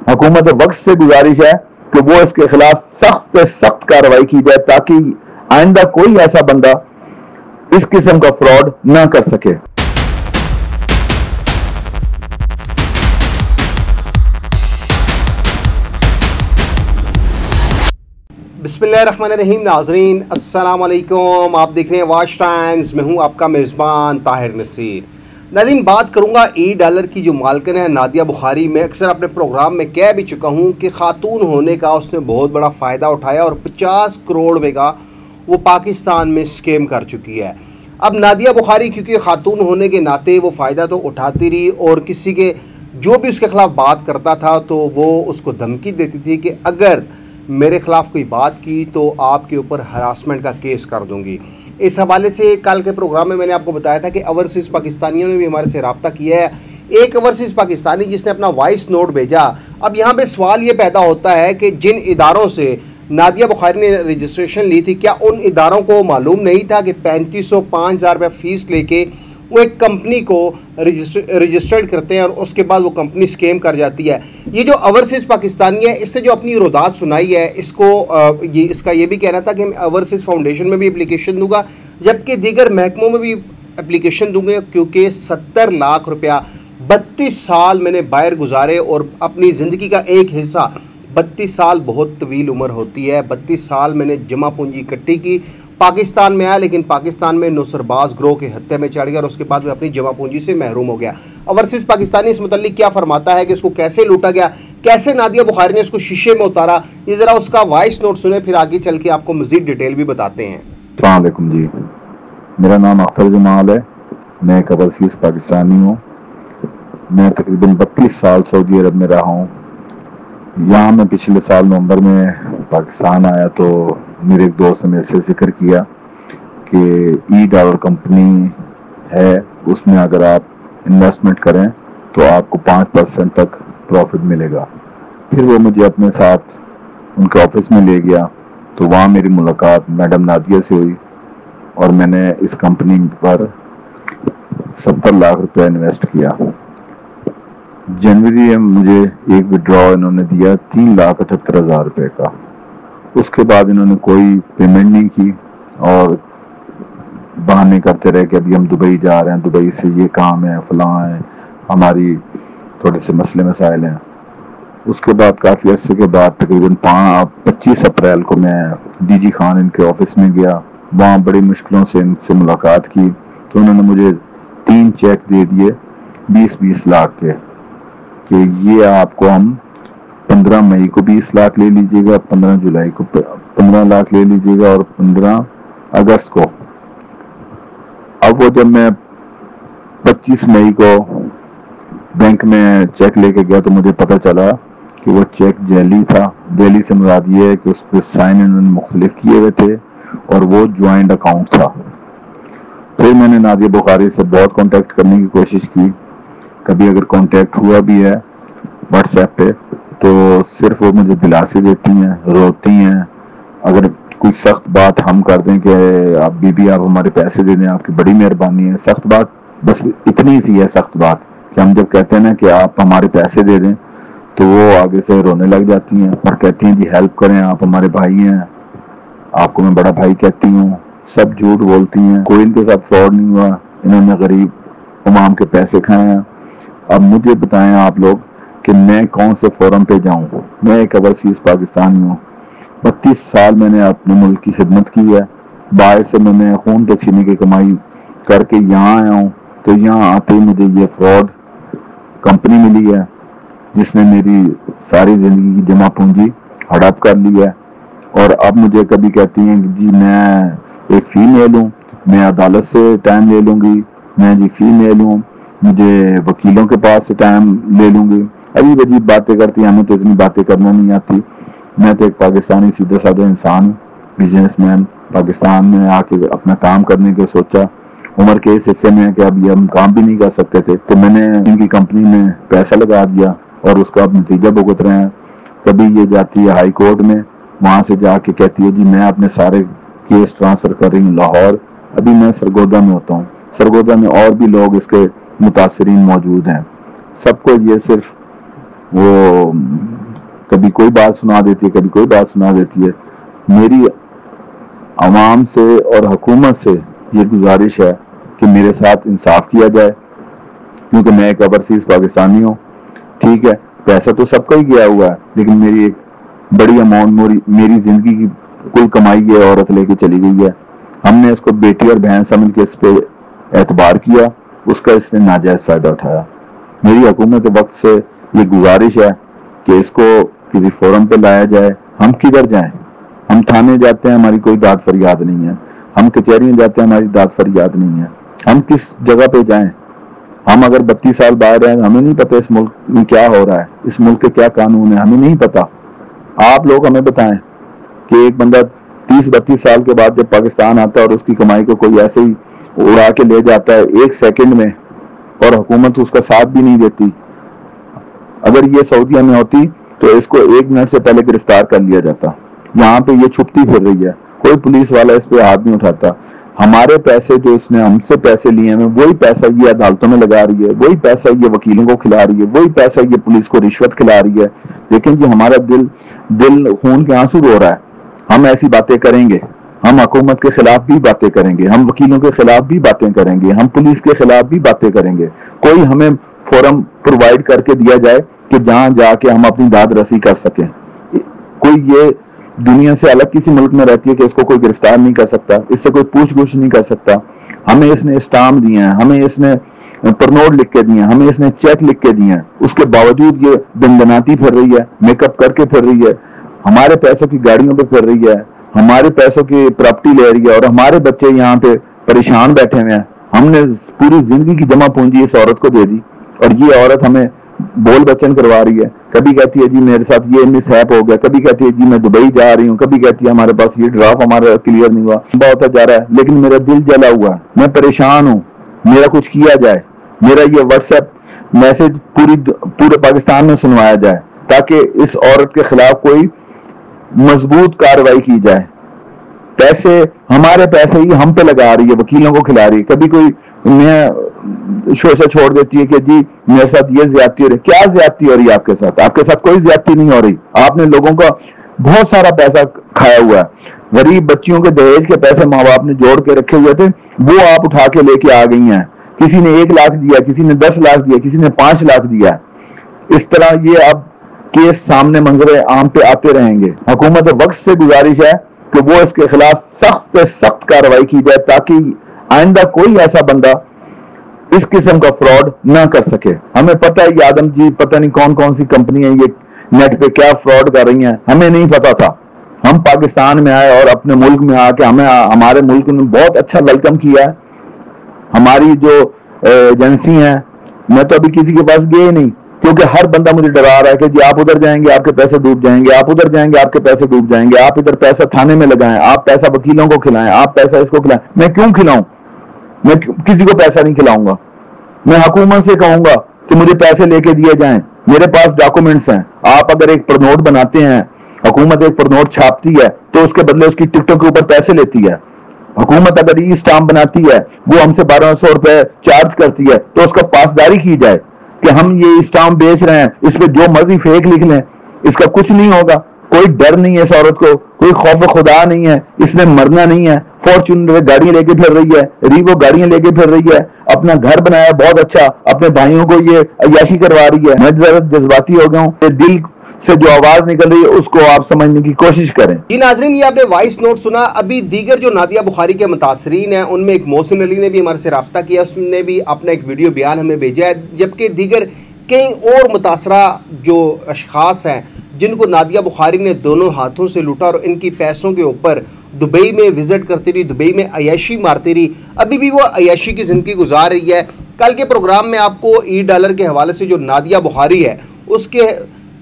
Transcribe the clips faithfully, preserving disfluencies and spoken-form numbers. हुकूमत वक्त से गुजारिश है कि वो इसके खिलाफ सख्त से सख्त कार्रवाई की जाए ताकि आइंदा कोई ऐसा बंदा इस किस्म का फ्रॉड ना कर सके। बिस्मिल्लाहिर्रहमानिर्रहीम नाजरीन, अस्सलाम वालेकुम। आप देख रहे हैं वॉच टाइम्स, मैं हूं आपका मेज़बान ताहिर नसीर। नाज़रीन, बात करूंगा ई डॉलर की जो मालकिन है नादिया बुखारी। मैं अक्सर अपने प्रोग्राम में कह भी चुका हूं कि खातून होने का उसने बहुत बड़ा फ़ायदा उठाया और पचास करोड़ में का वो पाकिस्तान में स्कैम कर चुकी है। अब नादिया बुखारी क्योंकि खातून होने के नाते वो फ़ायदा तो उठाती रही और किसी के जो भी उसके ख़िलाफ़ बात करता था तो वो उसको धमकी देती थी कि अगर मेरे ख़िलाफ़ कोई बात की तो आपके ऊपर हरासमेंट का केस कर दूँगी। इस हवाले से कल के प्रोग्राम में मैंने आपको बताया था कि ओवरसीज़ पाकिस्तानियों ने भी हमारे से रब्ता किया है। एक ओवरसीज़ पाकिस्तानी जिसने अपना वॉइस नोट भेजा। अब यहाँ पे सवाल ये पैदा होता है कि जिन इदारों से नादिया बुखारी ने रजिस्ट्रेशन ली थी, क्या उन इदारों को मालूम नहीं था कि पैंतीस सौ पाँच हज़ार रुपये फ़ीस लेके वो एक कंपनी को रजिस्टर रजिस्टर्ड करते हैं और उसके बाद वो कंपनी स्कैम कर जाती है। ये जो ओवरसीज़ पाकिस्तानी है, इससे जो अपनी रोदात सुनाई है, इसको ये इसका ये भी कहना था कि मैं ओवरसीज़ फाउंडेशन में भी एप्लीकेशन दूंगा, जबकि दीगर महकमों में भी एप्लीकेशन दूंगा, क्योंकि सत्तर लाख रुपया बत्तीस साल मैंने बाहर गुजारे और अपनी ज़िंदगी का एक हिस्सा, बत्तीस साल बहुत तवील उम्र होती है, बत्तीस साल मैंने जमा पूंजी इकट्ठी की, पाकिस्तान में आया लेकिन पाकिस्तान में नौसरबाज ग्रोह के हत्या में चढ़ गया और उसके बाद मैं अपनी जमा पूंजी से महरूम हो गया। ओवरसीज़ पाकिस्तानी इस मतलब क्या फरमाता है कि इसको कैसे लूटा गया, कैसे नादिया बुखारी ने इसको शीशे में उतारा, ये ज़रा उसका वॉइस नोट सुने, फिर आगे चल के आपको मज़ीद डिटेल भी बताते हैं। अस्सलाम वालेकुम जी, मेरा नाम अख्तर जमाल है, मैं एक ओवरसीज़ पाकिस्तानी हूँ। मैं तकरीबन बत्तीस साल सऊदी अरब में रहा हूँ। यहाँ मैं पिछले साल नवंबर में पाकिस्तान आया तो मेरे एक दोस्त ने मेरे से जिक्र किया कि ई डॉलर कंपनी है, उसमें अगर आप इन्वेस्टमेंट करें तो आपको पाँच परसेंट तक प्रॉफिट मिलेगा। फिर वो मुझे अपने साथ उनके ऑफिस में ले गया तो वहाँ मेरी मुलाकात मैडम नादिया से हुई और मैंने इस कंपनी पर सत्तर लाख रुपया इन्वेस्ट किया। जनवरी में मुझे एक विड्रॉ इन्होंने दिया तीन लाख अठहत्तर हज़ार रुपये का। उसके बाद इन्होंने कोई पेमेंट नहीं की और बहाने करते रहे कि अभी हम दुबई जा रहे हैं, दुबई से ये काम है, फलां है, हमारी थोड़े से मसले मसाइल हैं। उसके बाद काफ़ी अर्से के बाद तकरीबन पाँच पच्चीस अप्रैल को मैं डी जी खान इनके ऑफिस में गया। वहाँ बड़ी मुश्किलों से इनसे मुलाकात की तो उन्होंने मुझे तीन चेक दे दिए बीस बीस लाख के कि ये आपको हम पंद्रह मई को बीस लाख ले लीजिएगा, पंद्रह जुलाई को पंद्रह लाख ले लीजिएगा और पंद्रह अगस्त को। अब वो जब मैं पच्चीस मई को बैंक में चेक लेके गया तो मुझे पता चला कि वो चेक जैली था। जैली से मुराद ये है कि उस पर साइन इन्होंने मुख्तलिफ किए हुए थे और वो ज्वाइंट अकाउंट था। फिर मैंने नादिया बुखारी से बहुत कॉन्टेक्ट करने की कोशिश की, कभी अगर कांटेक्ट हुआ भी है व्हाट्सएप पे तो सिर्फ वो मुझे दिलासे देती हैं, रोती हैं। अगर कोई सख्त बात हम कर दें कि आप बीबी आप हमारे पैसे दे दें, आपकी बड़ी मेहरबानी है, सख्त बात बस इतनी सी है, सख्त बात कि हम जब कहते हैं ना कि आप हमारे पैसे दे दें तो वो आगे से रोने लग जाती हैं और कहती हैं जी हेल्प करें, आप हमारे भाई हैं, आपको मैं बड़ा भाई कहती हूँ। सब झूठ बोलती हैं, कोई इनके साथ फ्रॉड नहीं हुआ, इन्होंने गरीब उमाम के पैसे खाए हैं। अब मुझे बताएं आप लोग कि मैं कौन से फोरम पे जाऊं। मैं एक ओवरसीज़ पाकिस्तानी हूँ, बत्तीस साल मैंने अपने मुल्क की खिदमत की है, बाहर से मैंने खून पसीने की कमाई करके यहाँ आया हूँ। तो यहाँ आते ही मुझे ये फ्रॉड कंपनी मिली है जिसने मेरी सारी ज़िंदगी की जमा पूंजी हड़प कर ली है। और अब मुझे कभी कहती हैं कि जी मैं एक फ़ी ले लूँ, मैं अदालत से टाइम ले लूँगी, मैं जी फ़ी ले लूँ, मुझे वकीलों के पास से टाइम ले लूँगी। अजीब अजीब बातें करती हैं, हमें तो इतनी बातें करना नहीं आती। मैं तो एक पाकिस्तानी सीधा साधा इंसान, बिजनेसमैन, पाकिस्तान में आके अपना काम करने के सोचा, उम्र के इस हिस्से में कि अब ये हम काम भी नहीं कर सकते थे तो मैंने इनकी कंपनी में पैसा लगा दिया और उसका अब नतीजा भुगत रहे हैं। कभी ये जाती है हाई कोर्ट में, वहाँ से जाके कहती है जी मैं अपने सारे केस ट्रांसफ़र कर रही हूँ लाहौर। अभी मैं सरगोदा में होता हूँ, सरगोदा में और भी लोग इसके मुतासरीन मौजूद हैं। सबको ये सिर्फ वो कभी कोई बात सुना देती है, कभी कोई बात सुना देती है। मेरी आवाम से और हुकूमत से ये गुजारिश है कि मेरे साथ इंसाफ किया जाए, क्योंकि मैं एक ओवरसीज़ पाकिस्तानी हूँ। ठीक है, पैसा तो सबका ही गया हुआ है, लेकिन मेरी एक बड़ी अमाउंट मेरी ज़िंदगी की कुल कमाई ये औरत लेके चली गई है। हमने इसको बेटी और बहन समझ के इस पर एतबार किया, उसका इसने नाजायज़ फ़ायदा उठाया। मेरी हुकूमत वक्त से ये गुजारिश है कि इसको किसी फोरम पे लाया जाए। हम किधर जाएं? हम थाने जाते हैं, हमारी कोई दाद फरियाद नहीं है। हम कचहरी में जाते हैं, हमारी दाद फरियाद नहीं है। हम किस जगह पे जाएं? हम अगर बत्तीस साल बाहर हैं, हमें नहीं पता इस मुल्क में क्या हो रहा है, इस मुल्क के क्या कानून है, हमें नहीं पता। आप लोग हमें बताएं कि एक बंदा तीस बत्तीस साल के बाद जब पाकिस्तान आता है और उसकी कमाई को कोई ऐसे ही उड़ा के ले जाता है एक सेकंड में, और हुकूमत उसका साथ भी नहीं देती। अगर ये सऊदिया में होती तो इसको एक मिनट से पहले गिरफ्तार कर लिया जाता। यहाँ पे ये छुपती फिर रही है, कोई पुलिस वाला इस पे हाथ नहीं उठाता। हमारे पैसे जो इसने हमसे पैसे लिए हैं, वही पैसा ये अदालतों में लगा रही है, वही पैसा ये वकीलों को खिला रही है, वही पैसा ये पुलिस को रिश्वत खिला रही है। लेकिन जी हमारा दिल दिल खून के आंसू रो रहा है। हम ऐसी बातें करेंगे, हम हुकूमत के खिलाफ भी बातें करेंगे, हम वकीलों के खिलाफ भी बातें करेंगे, हम पुलिस के खिलाफ भी बातें करेंगे। कोई हमें फोरम प्रोवाइड करके दिया जाए कि जहां जाके हम अपनी दाद रसी कर सकें। कोई ये दुनिया से अलग किसी मुल्क में रहती है कि इसको कोई गिरफ्तार नहीं कर सकता, इससे कोई पूछ गुछ नहीं कर सकता। हमें इसने स्टाम दिए हैं, हमें इसने प्रनोट लिख के दिए हैं, हमें इसने चेक लिख के दिए हैं, उसके बावजूद ये दंदनाती फिर रही है, मेकअप करके फिर रही है, हमारे पैसों की गाड़ियों पर फिर रही है, हमारे पैसों की प्रॉपर्टी ले रही है, और हमारे बच्चे यहाँ पे परेशान बैठे हुए हैं। हमने पूरी जिंदगी की जमा पूंजी इस औरत को दे दी, और ये औरत हमें बोल बच्चन करवा रही है। कभी कहती है जी मेरे साथ ये मिसहैप हो गया, कभी कहती है जी मैं दुबई जा रही हूँ, कभी कहती है हमारे पास ये ड्राफ्ट हमारा क्लियर नहीं हुआ, बहुत जा रहा है। लेकिन मेरा दिल जला हुआ है, मैं परेशान हूँ, मेरा कुछ किया जाए, मेरा ये व्हाट्सएप मैसेज पूरी पूरे पाकिस्तान में सुनवाया जाए, ताकि इस औरत के खिलाफ कोई मजबूत कार्रवाई की जाए। पैसे हमारे पैसे ही हम पे लगा रही है, वकीलों को खिला रही है। कभी कोई मैं शोशा छोड़ देती है कि जी मेरे साथ ये ज्यादती हो रही। क्या ज्यादती हो रही है आपके साथ? आपके साथ कोई ज्यादती नहीं हो रही। आपने लोगों का बहुत सारा पैसा खाया हुआ है, गरीब बच्चियों के दहेज के पैसे माँ बाप ने जोड़ के रखे हुए थे, वो आप उठा के लेके आ गई हैं। किसी ने एक लाख दिया, किसी ने दस लाख दिया, किसी ने पांच लाख दिया। इस तरह ये आप केस सामने मंजरे आम पे आते रहेंगे। हुकूमत वक्त से गुजारिश है कि वो इसके खिलाफ सख्त से सख्त कार्रवाई की जाए, ताकि आइंदा कोई ऐसा बंदा इस किस्म का फ्रॉड ना कर सके। हमें पता है ये आदम जी पता नहीं कौन कौन सी कंपनियां ये नेट पे क्या फ्रॉड कर रही हैं, हमें नहीं पता था। हम पाकिस्तान में आए और अपने मुल्क में आके हमें हमारे मुल्क ने बहुत अच्छा वेलकम किया है। हमारी जो एजेंसी हैं, मैं तो अभी किसी के पास गए नहीं, क्योंकि हर बंदा मुझे डरा रहा है कि जी आप उधर जाएंगे आपके पैसे डूब जाएंगे, आप उधर जाएंगे आपके पैसे डूब जाएंगे, आप इधर पैसा थाने में लगाएं, आप पैसा वकीलों को खिलाएं, आप पैसा इसको खिलाएं। मैं क्यों खिलाऊं? मैं किसी को पैसा नहीं खिलाऊंगा। मैं हुकूमत से कहूंगा कि मुझे पैसे लेके दिए जाए, मेरे पास डॉक्यूमेंट्स हैं। आप अगर एक प्रनोट बनाते हैं, हुकूमत एक प्रनोट छापती है तो उसके बदले उसकी टिकटों के ऊपर पैसे लेती है। हुकूमत अगर ई स्टाम्प बनाती है, वो हमसे बारह सौ रुपए चार्ज करती है, तो उसका पासदारी की जाए कि हम ये स्टाम्प बेच रहे हैं, इस पे जो मर्जी फेक लिख लें, इसका कुछ नहीं होगा। कोई डर नहीं है इस औरत को, कोई खौफ खुदा नहीं है, इसने मरना नहीं है। फॉर्च्यूनर गाड़ियां लेके फिर रही है, रीवो गाड़ियां लेके फिर रही है, अपना घर बनाया बहुत अच्छा, अपने भाइयों को ये अय्याशी करवा रही है। मैं जरा जज्बाती हो गया हूँ, दिल से जो आवाज निकल रही है उसको आप समझने की कोशिश करें। जी नाजरीन, ये आपने वॉइस नोट सुना। अभी दीगर जो नादिया बुखारी के मुतासरीन हैं, उनमें एक मौसिन अली ने भी हमारे से रब्ता किया, उसने भी अपना एक वीडियो बयान हमें भेजा है। जबकि दीगर कई और मुतासरा जो अशखास हैं, जिनको नादिया बुखारी ने दोनों हाथों से लूटा और इनकी पैसों के ऊपर दुबई में विज़िट करती रही, दुबई में अय्याशी मारती रही, अभी भी वो अय्याशी की ज़िंदगी गुजार रही है। कल के प्रोग्राम में आपको ई डॉलर के हवाले से जो नादिया बुखारी है उसके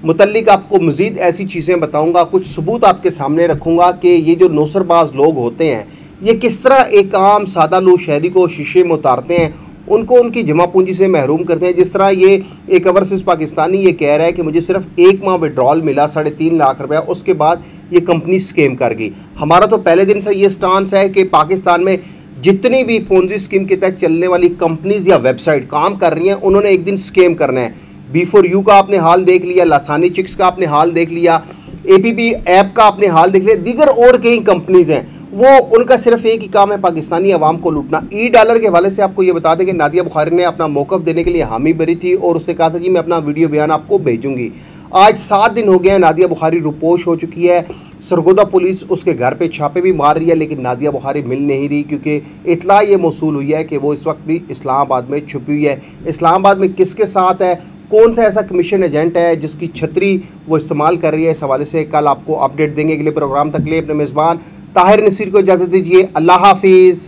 मुतल्लिक आपको मज़ीद ऐसी चीज़ें बताऊंगा, कुछ सबूत आपके सामने रखूंगा कि ये जो नौसरबाज लोग होते हैं ये किस तरह एक आम सादा लो शहरी को शीशे में उतारते हैं, उनको उनकी जमा पूंजी से महरूम करते हैं। जिस तरह ये एक ओवरसीज़ पाकिस्तानी ये कह रहा है कि मुझे सिर्फ एक माह विड्रॉल मिला साढ़े तीन लाख रुपया, उसके बाद ये कंपनी स्कैम कर गई। हमारा तो पहले दिन से ये स्टांस है कि पाकिस्तान में जितनी भी पूंजी स्कीम के तहत चलने वाली कंपनीज़ या वेबसाइट काम कर रही हैं, उन्होंने एक दिन स्कैम करना है। बिफोर यू का आपने हाल देख लिया, लसानी चिक्स का आपने हाल देख लिया, एबीबी ऐप का आपने हाल देख लिया, दीगर और कई कंपनीज़ हैं, वो उनका सिर्फ एक ही काम है, पाकिस्तानी आवाम को लूटना। ई डॉलर के हवाले से आपको ये बता दें कि नादिया बुखारी ने अपना मौक़िफ़ देने के लिए हामी भरी थी और उसने कहा था कि मैं अपना वीडियो बयान आपको भेजूँगी। आज सात दिन हो गए हैं, नादिया बुखारी रुपोश हो चुकी है। सरगोदा पुलिस उसके घर पे छापे भी मार रही है, लेकिन नादिया बुखारी मिल नहीं रही, क्योंकि इतला ये मौसूल हुई है कि वो इस वक्त भी इस्लामाबाद में छुपी हुई है। इस्लामाबाद में किसके साथ है, कौन सा ऐसा कमीशन एजेंट है जिसकी छतरी वो इस्तेमाल कर रही है, इस हवाले से कल आपको अपडेट देंगे। अगले प्रोग्राम तक ले अपने मेज़बान ताहिर नसीर को इजाज़त दीजिए। अल्लाह हाफिज़।